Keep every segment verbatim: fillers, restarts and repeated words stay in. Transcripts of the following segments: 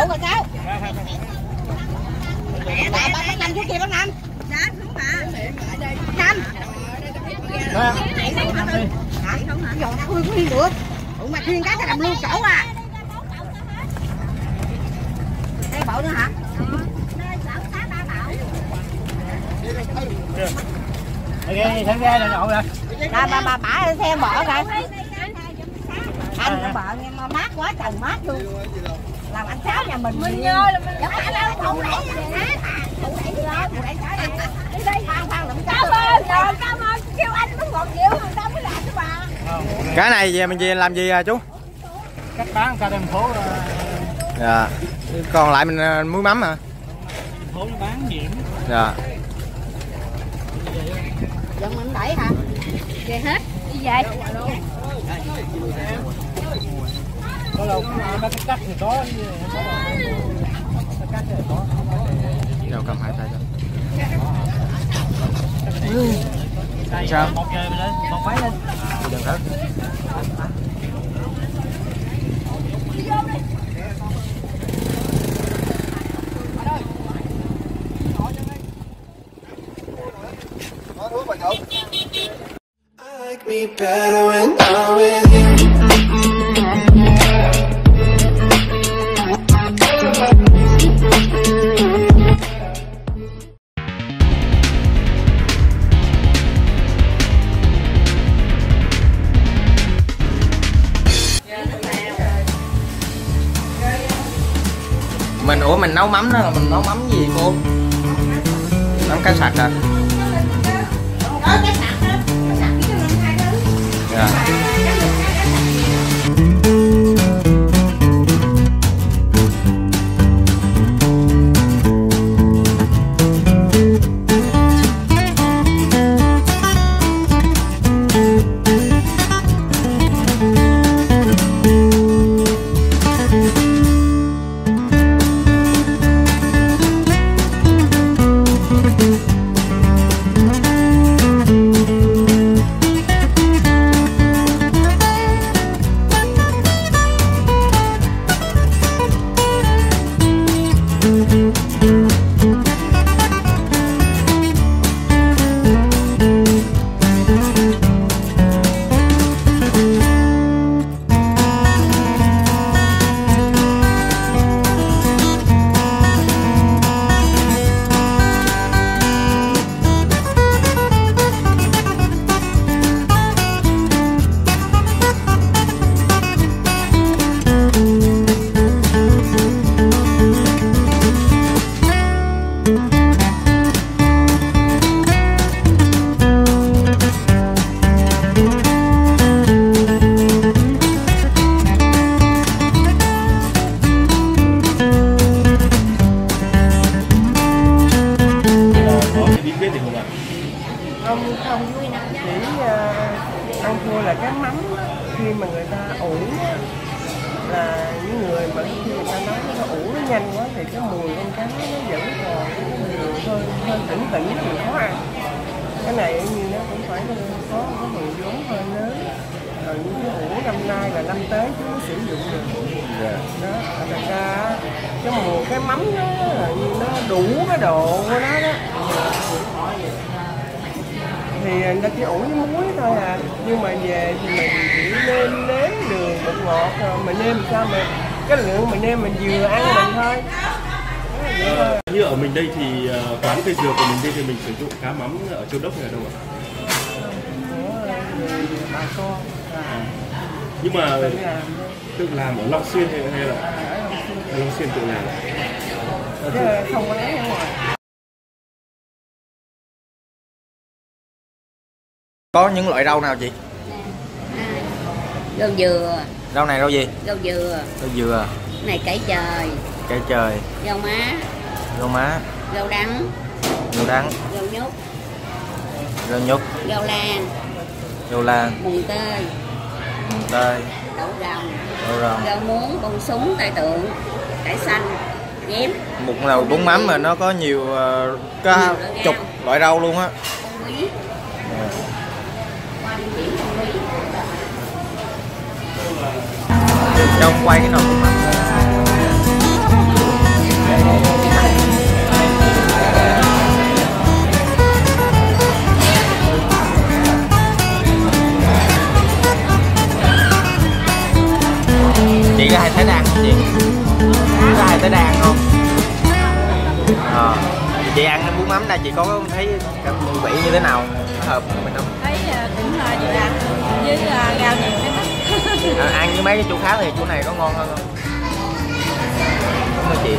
Bộ rồi sao? Bà bắt Nam xuống kia bác Nam. Dạ xuống bà. Nam. Hả? Không hả? Giòn khui có đi được. Ủa mà thiên cá cái đầm luôn chỗ à. Đây bộ nữa hả? Đây thẳng ra là rồi. Ba ba ba bả theo bọ coi. Anh bợ nghe mát quá trời mát luôn. Làm anh Sáu nhà mình mình nhớ là mình là không lấy đi đây kêu anh nó ngọt dịu người ta mới làm cho bà. Cái này về mình về làm gì à chú? Cách bán ra thành phố. Dạ. Còn lại mình muối mắm hả? Phố bán nhiễm. Dạ. Dẫn mình đẩy hả? Về hết, đi về. Có lâu bắt cắt thì có. Cắt thì có. Đâu cầm hai tay cho. Sao? Một giờ mình lên, một máy lên. Đừng hết. I like me better when I'm with you. Mình ủa mình nấu mắm đó, mình nấu mắm gì cô? Nấu cá sặc à? Yeah. Nhưng mà tự làm ở Long Xuyên hay, hay là ở Long Xuyên tự làm à, không có lấy ở ngoài. Có những loại rau nào chị? À, rau dừa. Rau này rau gì? Rau dừa. Rau dừa. Này cải trời. Cải trời. Rau má. Rau má. Rau đắng. Rau đắng. Rau nhút. Rau nhút. Rau lan. Rau lan. Mùng tơi. Đây. Đậu rồng. Đậu rồng. Rau muống, bông súng, tai tượng, cải xanh, dém. Một nồi bún mắm mà nó có nhiều uh, cá chục loại rau luôn á. Bông bí. Trong quay cái nồi bún mắm. chị ăn bún mắm đây chị có thấy cái mùi vị như thế nào, có hợp mình không? Thấy cũng là chị ăn với rau nhiều cái mắm. Ăn với mấy cái chỗ khác thì chỗ này có ngon hơn không? Đúng rồi chị.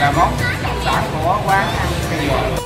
Là món đặc sản của quán ăn cây dừa.